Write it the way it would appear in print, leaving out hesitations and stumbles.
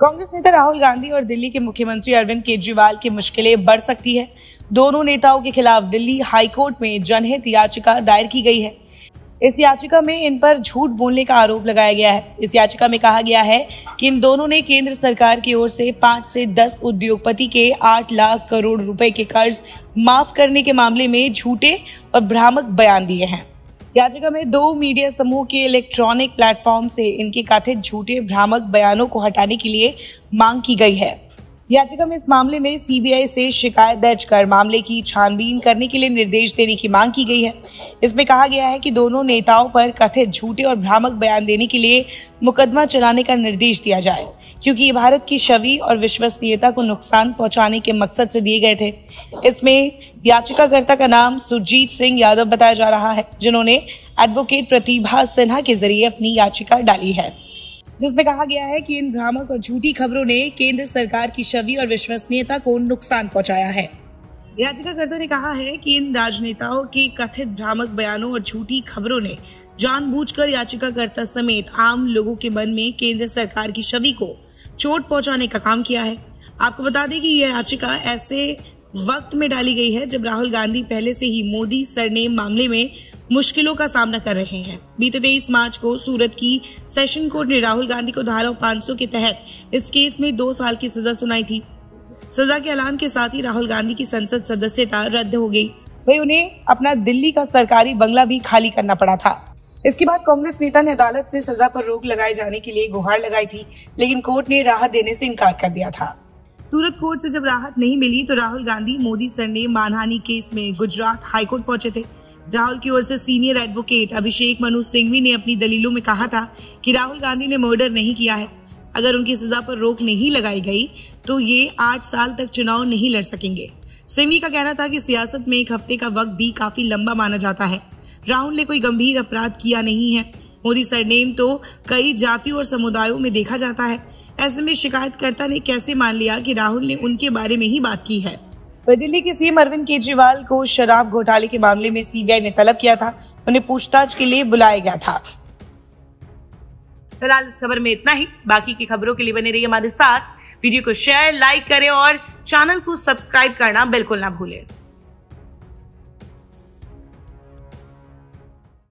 कांग्रेस नेता राहुल गांधी और दिल्ली के मुख्यमंत्री अरविंद केजरीवाल की मुश्किलें बढ़ सकती है। दोनों नेताओं के खिलाफ दिल्ली हाई कोर्ट में जनहित याचिका दायर की गई है। इस याचिका में इन पर झूठ बोलने का आरोप लगाया गया है। इस याचिका में कहा गया है कि इन दोनों ने केंद्र सरकार की ओर से 5 से 10 उद्योगपति के 8 लाख करोड़ रुपए के कर्ज माफ करने के मामले में झूठे और भ्रामक बयान दिए हैं। याचिका में 2 मीडिया समूह के इलेक्ट्रॉनिक प्लेटफॉर्म से इनके कथित झूठे भ्रामक बयानों को हटाने के लिए मांग की गई है। याचिका में इस मामले में सीबीआई से शिकायत दर्ज कर मामले की छानबीन करने के लिए निर्देश देने की मांग की गई है। इसमें कहा गया है कि दोनों नेताओं पर कथित झूठे और भ्रामक बयान देने के लिए मुकदमा चलाने का निर्देश दिया जाए, क्योंकि ये भारत की छवि और विश्वसनीयता को नुकसान पहुंचाने के मकसद से दिए गए थे। इसमें याचिकाकर्ता का नाम सुरजीत सिंह यादव बताया जा रहा है, जिन्होंने एडवोकेट प्रतिभा सिन्हा के जरिए अपनी याचिका डाली है, जिसमें कहा गया है कि इन भ्रामक और झूठी खबरों ने केंद्र सरकार की छवि और विश्वसनीयता को नुकसान पहुंचाया है। याचिकाकर्ता ने कहा है कि इन राजनेताओं के कथित भ्रामक बयानों और झूठी खबरों ने जानबूझकर याचिकाकर्ता समेत आम लोगों के मन में केंद्र सरकार की छवि को चोट पहुंचाने का काम किया है। आपको बता दें कि यह याचिका ऐसे वक्त में डाली गई है जब राहुल गांधी पहले से ही मोदी सरनेम मामले में मुश्किलों का सामना कर रहे हैं। बीते 23 मार्च को सूरत की सेशन कोर्ट ने राहुल गांधी को धारा 500 के तहत इस केस में 2 साल की सजा सुनाई थी। सजा के ऐलान के साथ ही राहुल गांधी की संसद सदस्यता रद्द हो गई। वहीं उन्हें अपना दिल्ली का सरकारी बंगला भी खाली करना पड़ा था। इसके बाद कांग्रेस नेता ने अदालत से सजा पर रोक लगाए जाने के लिए गुहार लगाई थी, लेकिन कोर्ट ने राहत देने से इनकार कर दिया था। सूरत कोर्ट से जब राहत नहीं मिली तो राहुल गांधी मोदी सरनेम मानहानि केस में गुजरात हाई कोर्ट पहुंचे थे। राहुल की ओर से सीनियर एडवोकेट अभिषेक मनु सिंघवी ने अपनी दलीलों में कहा था कि राहुल गांधी ने मर्डर नहीं किया है। अगर उनकी सजा पर रोक नहीं लगाई गई तो ये 8 साल तक चुनाव नहीं लड़ सकेंगे। सिंघवी का कहना था कि सियासत में एक हफ्ते का वक्त भी काफी लंबा माना जाता है। राहुल ने कोई गंभीर अपराध किया नहीं है। मोदी सरनेम तो कई जातियों और समुदायों में देखा जाता है, ऐसे में शिकायतकर्ता ने कैसे मान लिया कि राहुल ने उनके बारे में ही बात की है। दिल्ली के सीएम अरविंद केजरीवाल को शराब घोटाले के मामले में सीबीआई ने तलब किया था। उन्हें पूछताछ के लिए बुलाया गया था। फिलहाल इस खबर में इतना ही। बाकी की खबरों के लिए बने रहिए हमारे साथ। वीडियो को शेयर, लाइक करें और चैनल को सब्सक्राइब करना बिल्कुल ना भूलें।